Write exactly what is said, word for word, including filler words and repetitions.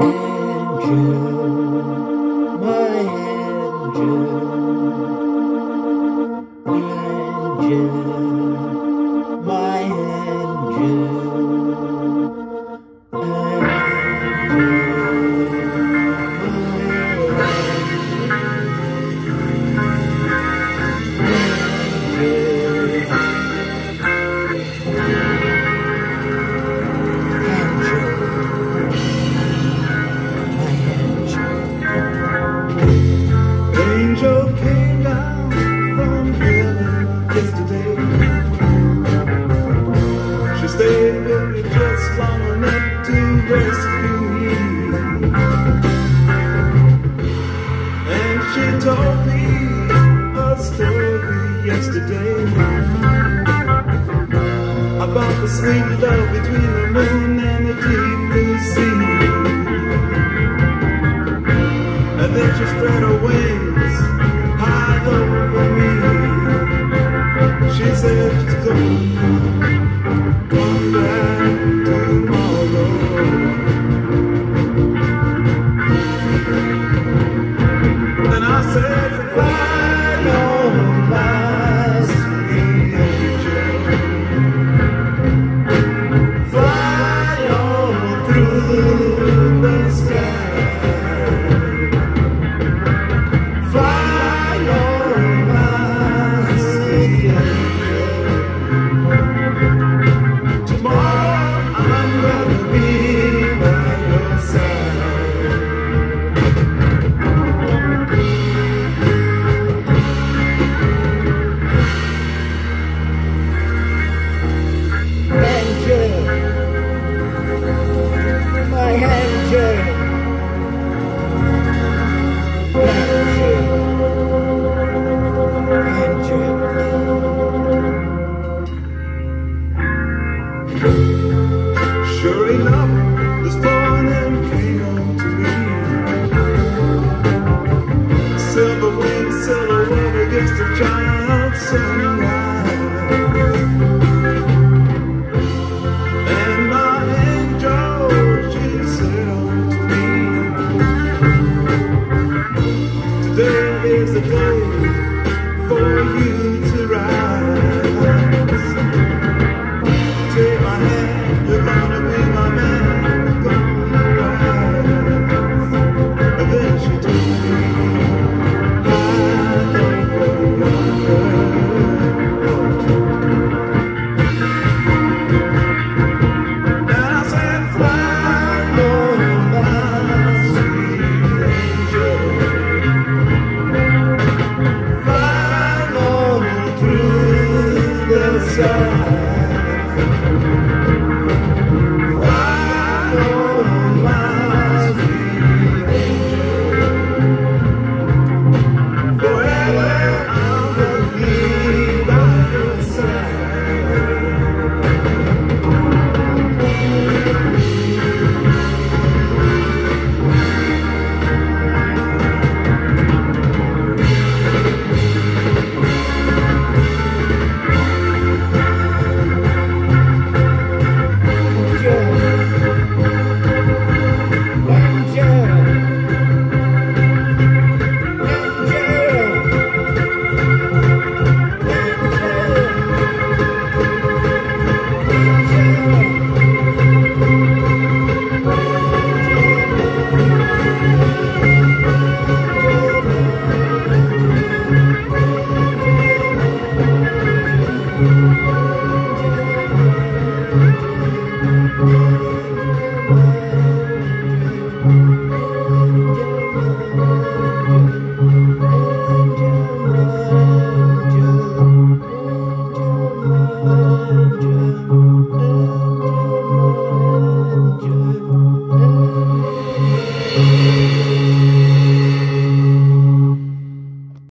Angel, my angel, angel, my angel, angel. Just long enough to rescue me, and she told me a story yesterday about the sweet love between the moon and the deep blue sea, and then she spread her wings.